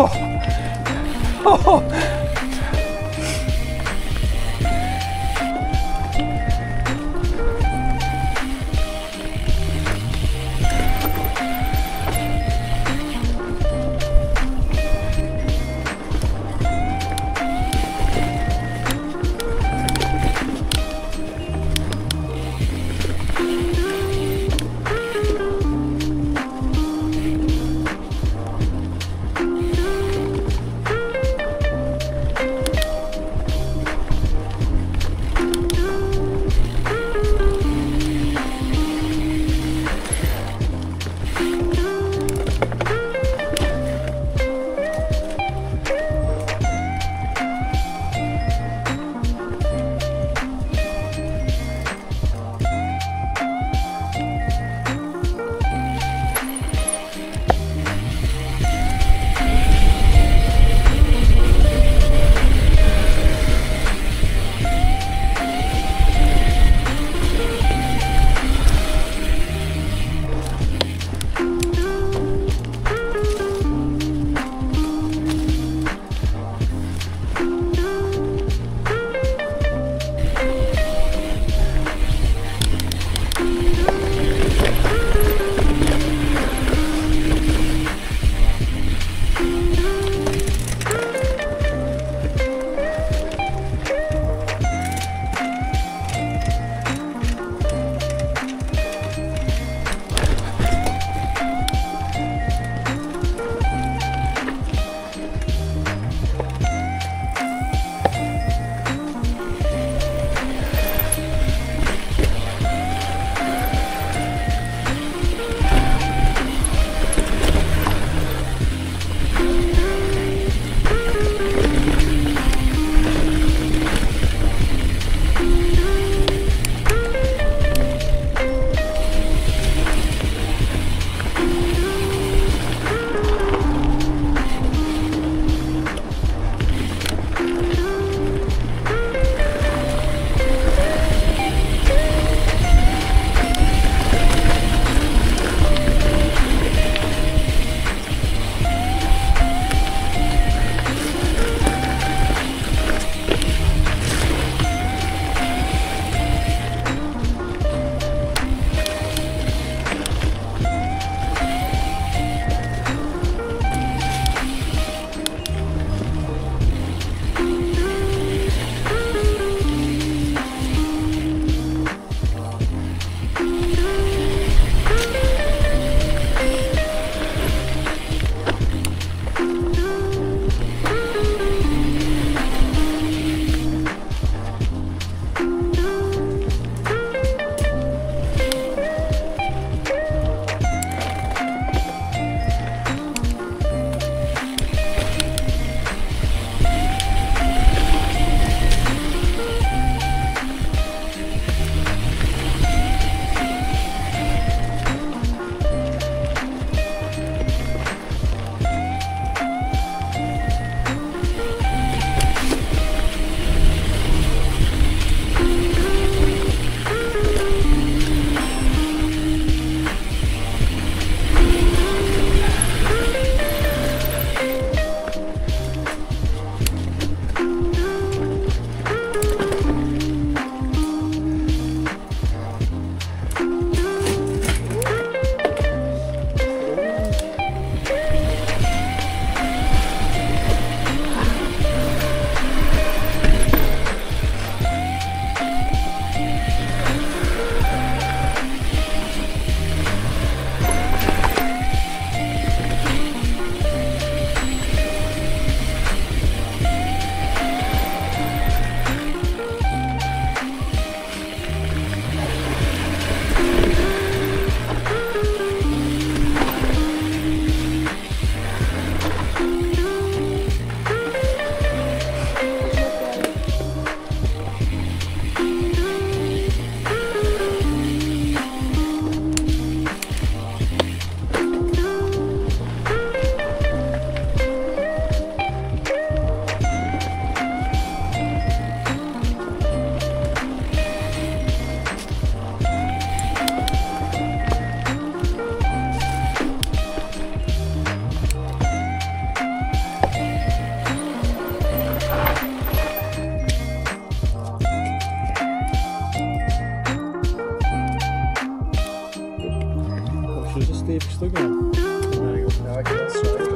Oh. Oh. zayıf Instagram. Ela que dá sorte.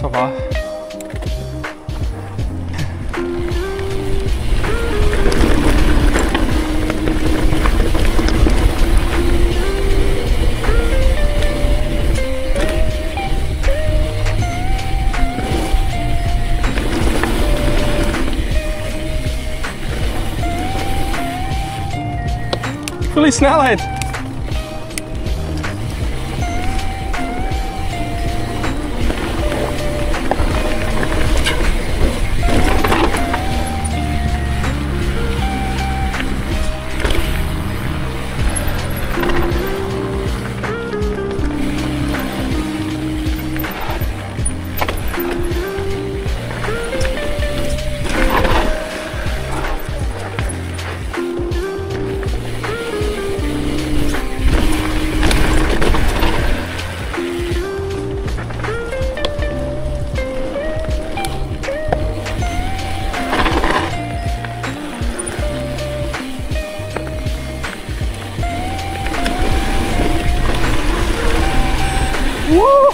走吧。 Veel snelheid. Woo!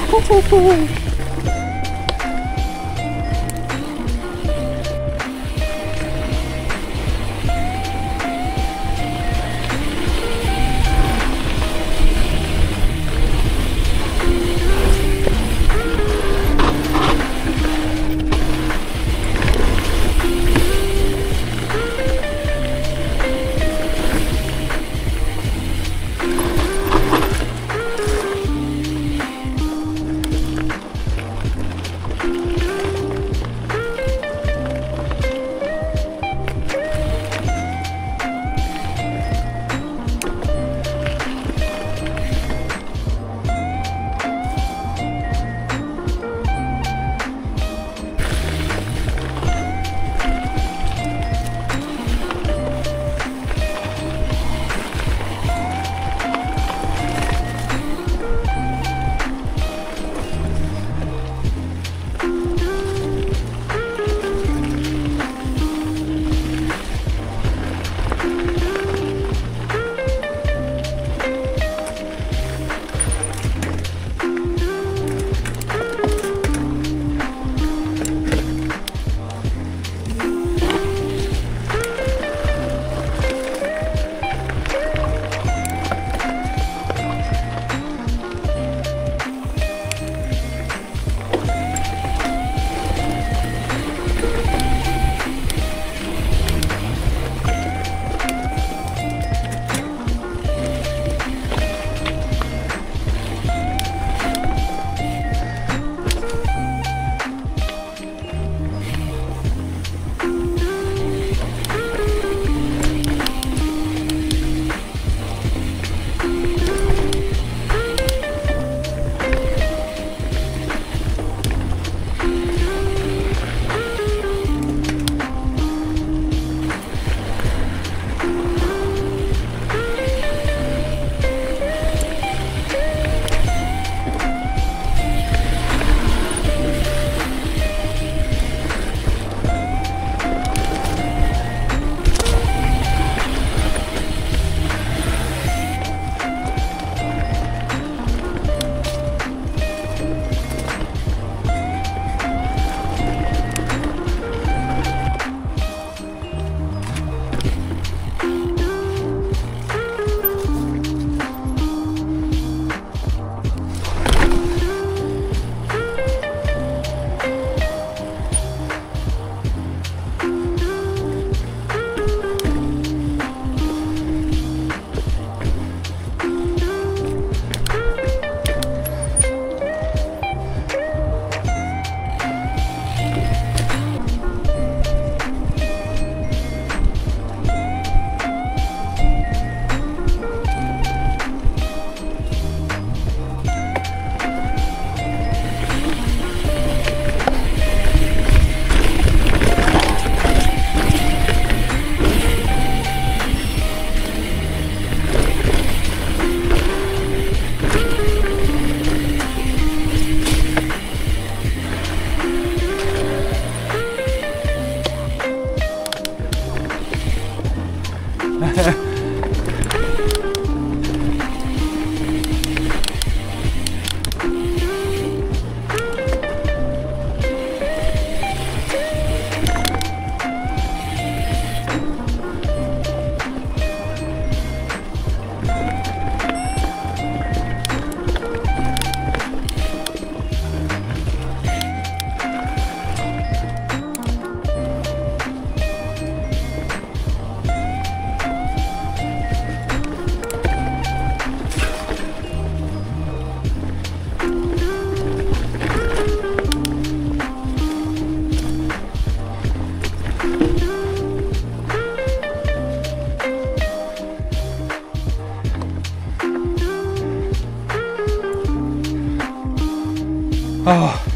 Oh. Ah!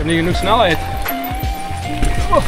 Ich habe nie genug Schnelligkeit. Oh.